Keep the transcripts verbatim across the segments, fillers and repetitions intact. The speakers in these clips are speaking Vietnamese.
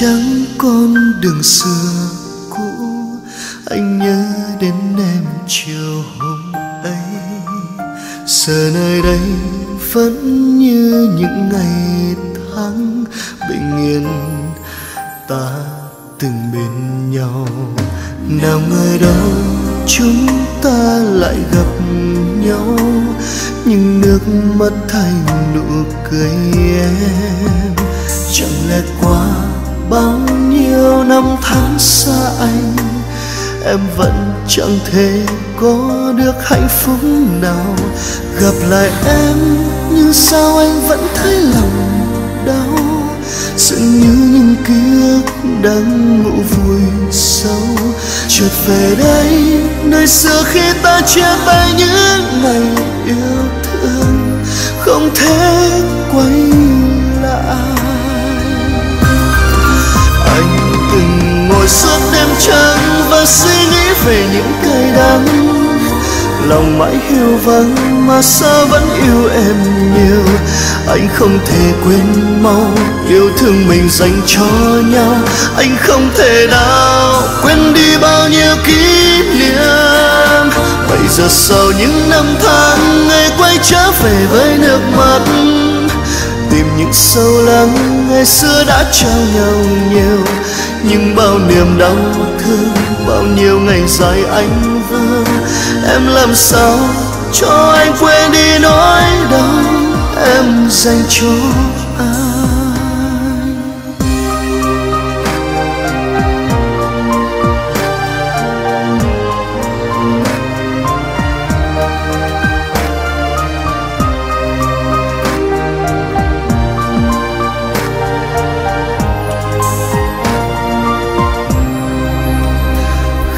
trắng con đường xưa cũ, anh nhớ đến em chiều hôm ấy. Giờ nơi đây vẫn như những ngày tháng bình yên ta từng bên nhau. Nào ngờ đâu chúng ta lại gặp nhau, nhưng nước mắt thành nụ cười em. Chẳng lẽ qua bao nhiêu năm tháng xa anh, em vẫn chẳng thể có được hạnh phúc nào. Gặp lại em nhưng sao anh vẫn thấy lòng đau, dường như những ký ức đang ngủ vùi sâu. Chợt về đây nơi xưa khi ta chia tay những ngày yêu thương không thể quay lại. Anh từng ngồi suốt đêm trắng và suy nghĩ về những cay đắng, lòng mãi hiu vắng mà sao vẫn yêu em nhiều. Anh không thể quên mau yêu thương mình dành cho nhau, anh không thể nào quên đi bao nhiêu kỷ niệm. Bây giờ sau những năm tháng ngày quay trở về với nước mắt, tìm những sâu lắng ngày xưa đã trao nhau nhiều. Nhưng bao niềm đau thương, bao nhiêu ngày dài anh vương, em làm sao cho anh quên đi nỗi đau em dành cho anh.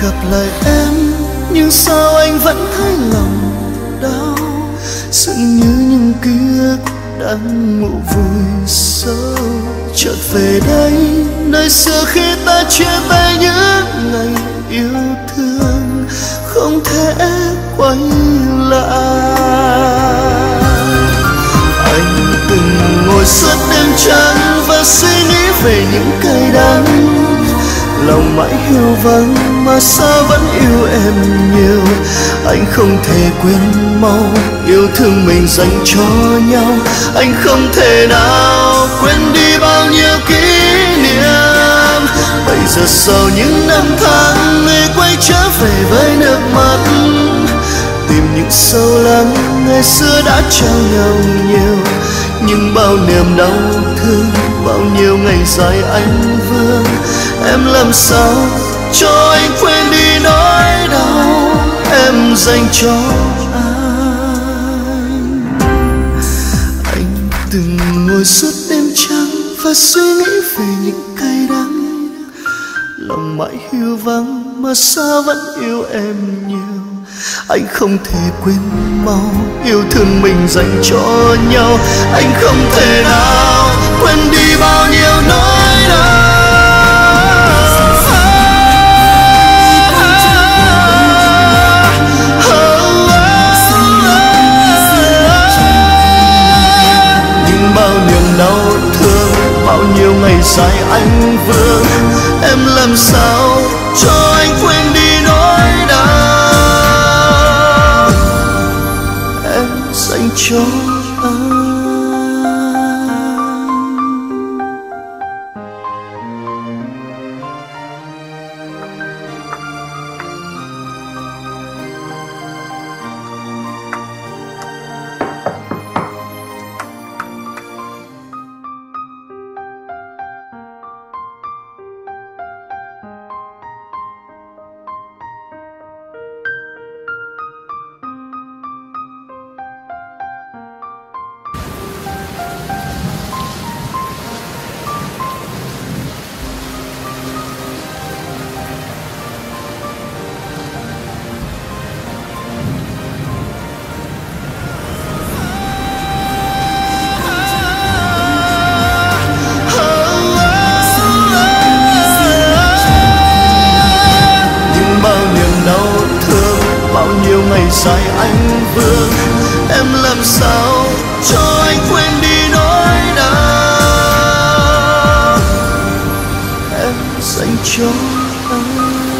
Gặp lại em nhưng sao anh vẫn thấy lòng đau, dường như những ký ức đang ngủ vùi sâu. Chợt về đây nơi xưa khi ta chia tay những ngày yêu thương không thể quay lại. Anh từng ngồi suốt đêm trắng và suy nghĩ về những cay đắng, lòng mãi hiu vắng mà sao vẫn yêu em nhiều. Anh không thể quên mau yêu thương mình dành cho nhau, anh không thể nào quên đi bao nhiêu kỷ niệm. Bây giờ sau những năm tháng người quay trở về với nước mắt, tìm những sâu lắng ngày xưa đã trao nhau nhiều. Nhưng bao niềm đau thương, bao nhiêu ngày dài anh vương, em làm sao cho anh quên đi nỗi đau em dành cho anh. Anh từng ngồi suốt đêm trắng và suy nghĩ về những cay đắng, lòng mãi hiu vắng mà sao vẫn yêu em nhiều. Anh không thể quên mau yêu thương mình dành cho nhau, anh không thể nào quên đi bao nhiêu nỗi đau. Ngày dài anh vương, em làm sao cho anh quên đi nỗi đau em dành cho anh. Dài anh vương, em làm sao cho anh quên đi nỗi đau cho anh.